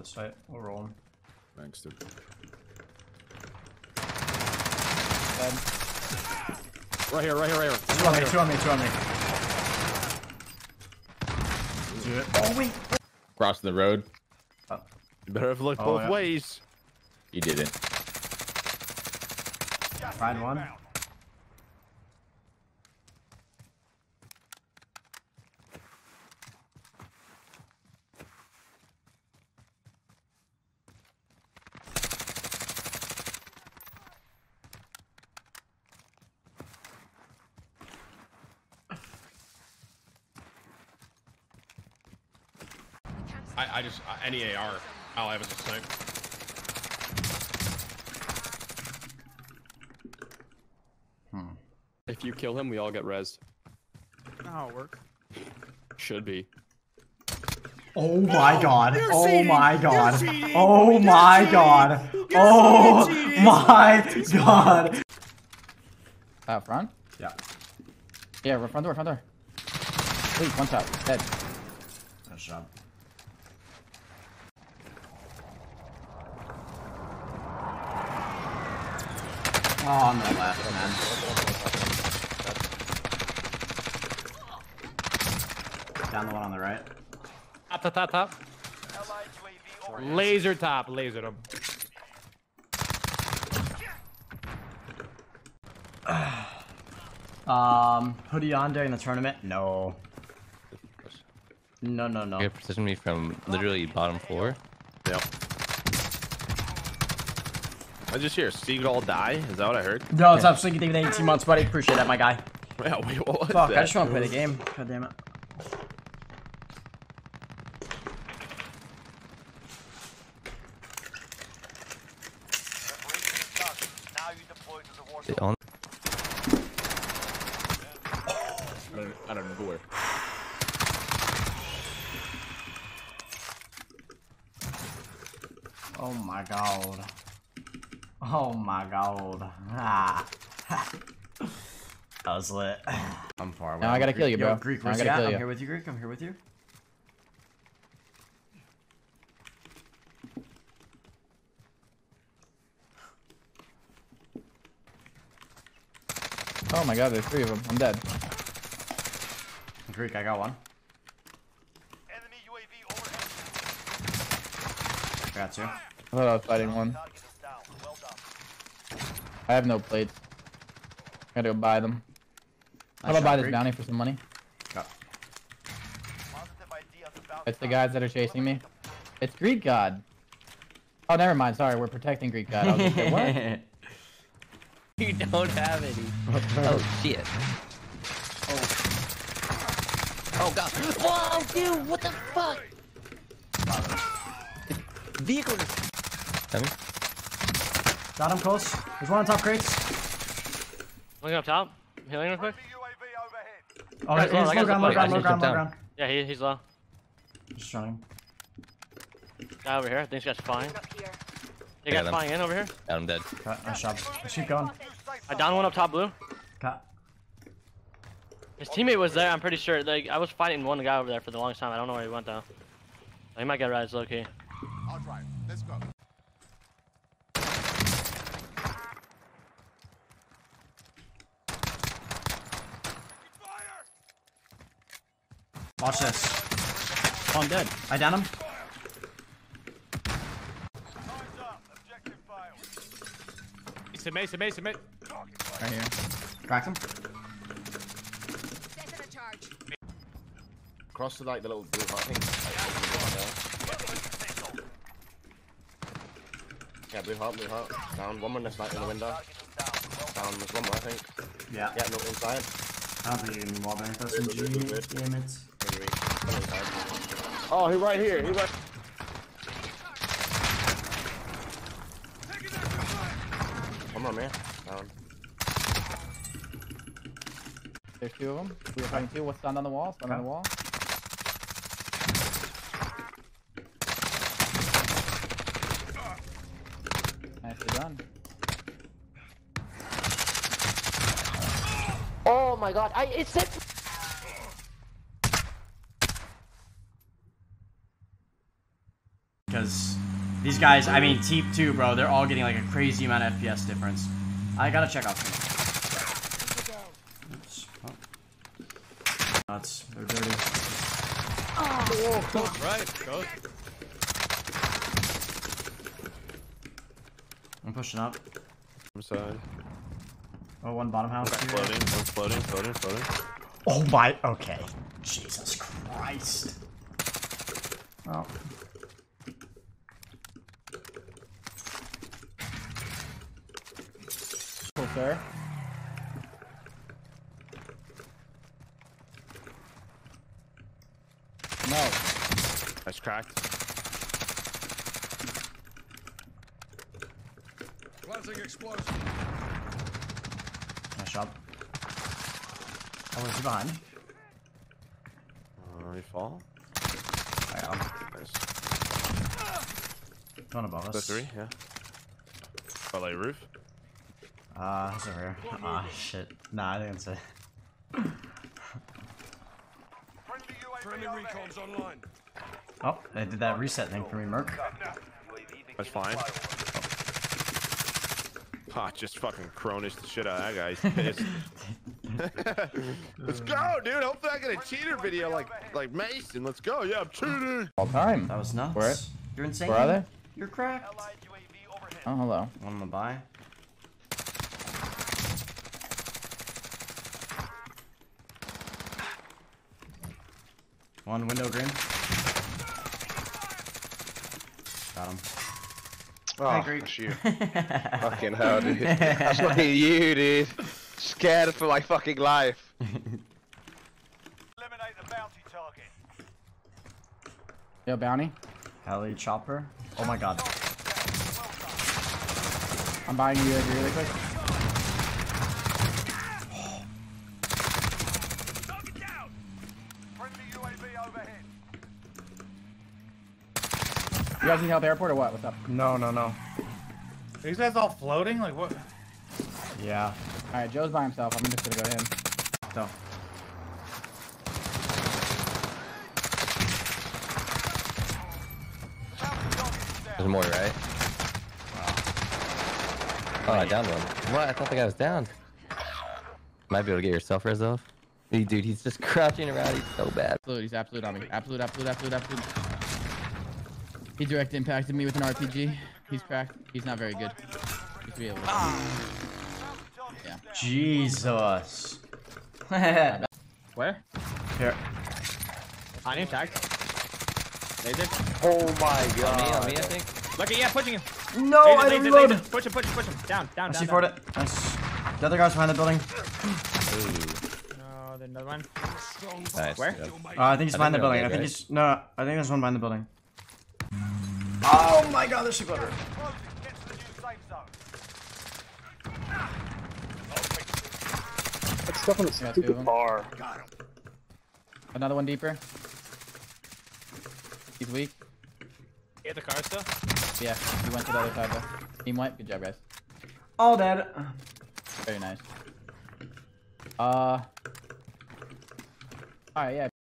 That's right, we're on. Thanks, dude. Right here, right here, right here. Two on me. Do it. Oh, wait. Crossing the road. Oh. You better have looked both ways. You didn't. Find one. I just, any AR, I'll have as a snipe. If you kill him, we all get rezzed. How it work? Should be. Oh my god. Oh my god. Oh my god. Oh my god. Out front? Yeah. Yeah, front door. Wait, one shot. Dead. Nice shot. Oh, I'm not laughing, man. Down the one on the right. Top. Laser top, lasered him. Hoodie on during the tournament? No. No. You're precision me from literally bottom floor? Yep. I just hear Seagull die. Is that what I heard? No, it's up. Sleepy David 18 months, buddy. Appreciate that, my guy. Yeah, wait, what was that? I just want to play the game. God damn it. I don't know where. Oh my god. Oh my god. Ah. That was lit. I'm far away. Now I gotta kill you, bro. Yo, Greek, I gotta kill you. I'm here with you, Greek. I'm here with you. Oh my god, there's three of them. I'm dead. Greek, I got one. Enemy UAV overhead. Got you. I thought I was fighting one. I have no plates. I gotta go buy them. How about buy this bounty for some money? Got it. It's the guys that are chasing me. It's Greek God. Oh, never mind. Sorry, we're protecting Greek God. I was like, what? You don't have any. Oh shit. Oh god. Whoa, dude! What the fuck? The vehicle is. Got him close. There's one on top crates. Looking up top. Healing real quick. Oh, he's low ground. Yeah, he's low. Just running. Guy over here. I think he's got spying. They got spying in over here. Got him dead. Nice job. Let's keep going. I downed one up top blue. Cut. His teammate was there, I'm pretty sure. Like, I was fighting one guy over there for the longest time. I don't know where he went though. He might get res low key. I'll try. Let's go. Watch this. Oh, I'm dead. I down him. It's a Mason. Right here. Crack him. Cross to like the little blue hut thing. Yeah, blue hut. Down. One more that's like in the window. Down. There's one more, I think. Yeah. Yeah, no inside. I don't think you can wall bank this in G. Damn it. Oh, he right here. He right. Come on, man. There's two of them. We were fighting two. What's down on the wall? Stand on the wall. Nicely done. Oh my god! It's it. because these guys, I mean, Teep too, bro. They're all getting like a crazy amount of FPS difference. I gotta check out. Oops. Oh. Nuts. They're dirty. Oh, right. Good. I'm pushing up. I'm sorry. Oh, one bottom house. Floating, floating. Oh my, okay. Jesus Christ. Oh. Cool fair. No. That's cracked. Classic explosion. Shop. Oh, is he behind? We fall. I am. Nice. One above us. Three, yeah. LA roof. He's over here. Ah, shit. Nah, I think it's a. Friendly recon's online. Oh, they did that reset thing for me, Merc. That's fine. Oh, just fucking cronish the shit out of that guy. He's pissed. Let's go, dude. Hopefully I get a cheater video like Mason. Let's go. Yeah, I'm cheating. All time. That was nuts. Where? You're insane. Where are they? You're cracked. Oh, hello. One on the buy. One window green. Got him. Oh, that's you. Fucking hell, dude. That's fucking you, dude. Scared for my fucking life. Eliminate the bounty target. Yo, bounty. Heli chopper. Oh my god. I'm buying you over really quick. Target down. Friendly UAV overhead. You guys need help airport or what? What's up? No. Are these guys all floating? Like what? Yeah. Alright, Joe's by himself. I'm just gonna go in. So. There's more, right? Wow. Oh, I downed one. What? I thought the guy was down. Might be able to get yourself res off. Dude, he's just crouching around. He's so bad. He's absolute on me. Absolute. He direct impacted me with an RPG. He's cracked. He's not very good. Yeah. Jesus. Where? Here. I need tagged. Oh my god. On me, I think. Lucky, yeah, pushing him. No, laser, I didn't load. Push him. Down. I see for it. Nice. The other guy's behind the building. Ooh. No, there's another one. Nice. Where? Yeah. I think he's behind the building. I think he's. No, I think there's one behind the building. Oh my god, there's a glitter. That's stuff on the stupid bar. Another one deeper. He's weak. He hit the car still? Yeah, he went to the other side though. Team went, good job guys. All dead. Very nice. Alright, yeah.